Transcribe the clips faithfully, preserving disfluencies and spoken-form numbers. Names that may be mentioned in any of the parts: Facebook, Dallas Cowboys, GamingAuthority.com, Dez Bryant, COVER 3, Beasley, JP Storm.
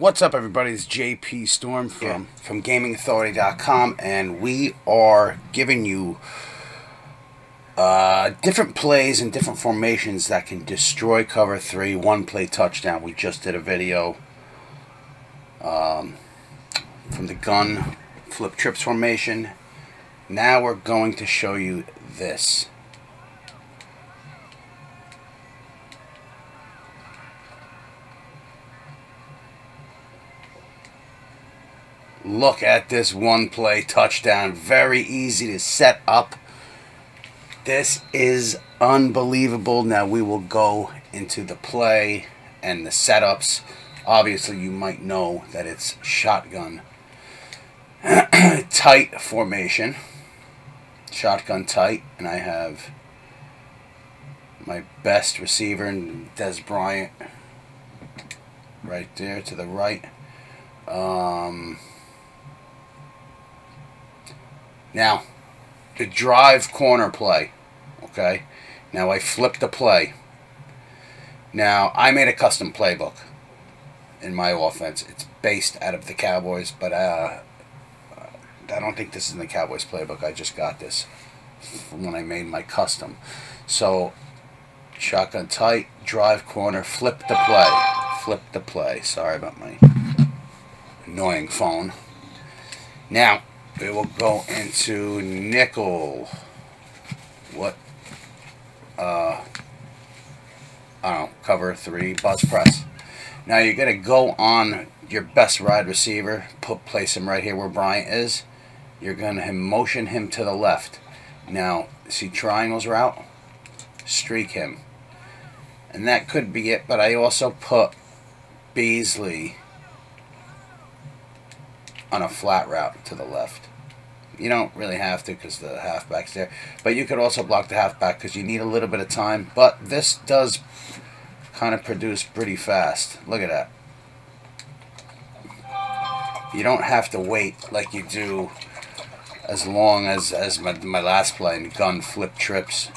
What's up, everybody? It's J P Storm from, yeah. from Gaming Authority dot com, and we are giving you uh, different plays and different formations that can destroy cover three, one play touchdown. We just did a video um, from the gun flip trips formation. Now we're going to show you this. Look at this one play touchdown. Very easy to set up. This is unbelievable. Now we will go into the play and the setups. Obviously you might know that it's shotgun tight formation. Shotgun tight, and I have my best receiver in Dez Bryant right there to the right. Um... Now, the drive corner play, okay? Now, I flipped the play. Now, I made a custom playbook in my offense. It's based out of the Cowboys, but uh, I don't think this is in the Cowboys playbook. I just got this from when I made my custom. So, shotgun tight, drive corner, flip the play. Flip the play. Sorry about my annoying phone. Now, we will go into nickel. What? Uh, I don't know. Cover three. Buzz press. Now you're going to go on your best wide receiver. Put, place him right here where Bryant is. You're going to motion him to the left. Now, see triangles route? Streak him. And that could be it, but I also put Beasley on a flat route to the left. You don't really have to because the halfback's there, but you could also block the halfback because you need a little bit of time, but this does kind of produce pretty fast. Look at that. You don't have to wait like you do as long as, as my, my last play in gun flip trips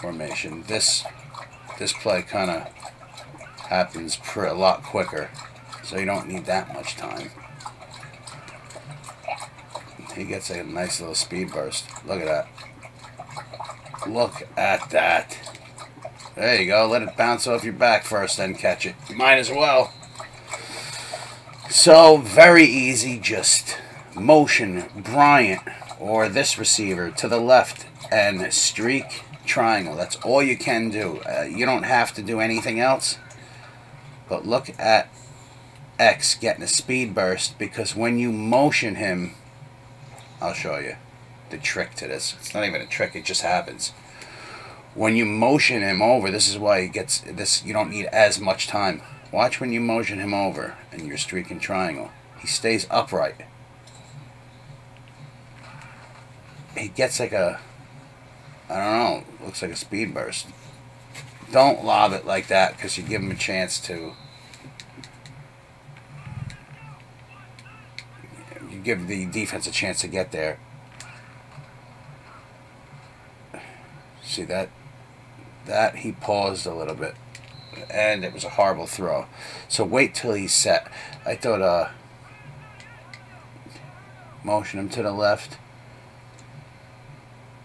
formation. This, this play kind of happens pr- a lot quicker, so you don't need that much time. He gets a nice little speed burst. Look at that. Look at that. There you go. Let it bounce off your back first, then catch it. You might as well. So, very easy. Just motion Bryant or this receiver to the left and streak triangle. That's all you can do. Uh, you don't have to do anything else. But look at X getting a speed burst, because when you motion him, I'll show you the trick to this. It's not even a trick, it just happens. When you motion him over, this is why he gets this, you don't need as much time. Watch when you motion him over and you're streaking triangle. He stays upright. He gets like a, I don't know, looks like a speed burst. Don't lob it like that because you give him a chance to give the defense a chance to get there. See that? That he paused a little bit. And it was a horrible throw. So wait till he's set. I thought, uh, motion him to the left.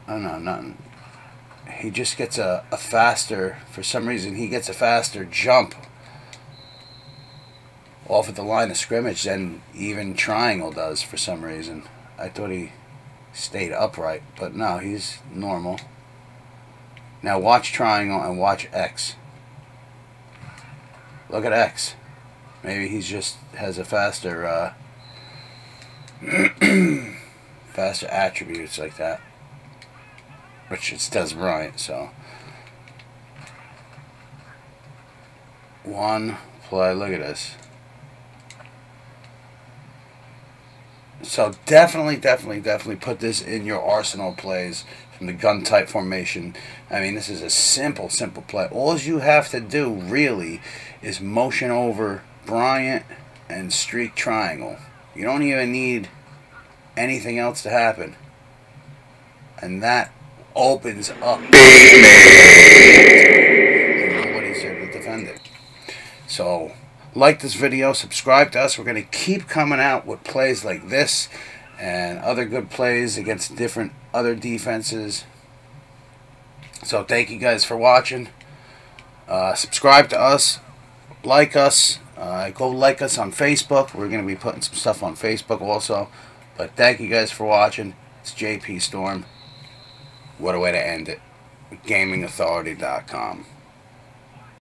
Oh, no, nothing. He just gets a, a faster, for some reason, he gets a faster jump off at the line of scrimmage than even triangle does for some reason. I thought he stayed upright, but no, he's normal. Now watch triangle and watch X. Look at X. Maybe he's just has a faster uh, faster attributes like that, which it does right. So one play, look at this. So definitely, definitely, definitely put this in your arsenal plays from the gun type formation. I mean, this is a simple, simple play. All you have to do, really, is motion over Bryant and streak triangle. You don't even need anything else to happen. And that opens up. Nobody's there to defend it. So... like this video, subscribe to us. We're going to keep coming out with plays like this and other good plays against different other defenses. So thank you guys for watching. Uh, subscribe to us, like us, uh, go like us on Facebook. We're going to be putting some stuff on Facebook also. But thank you guys for watching. It's J P Storm. What a way to end it. gaming authority dot com.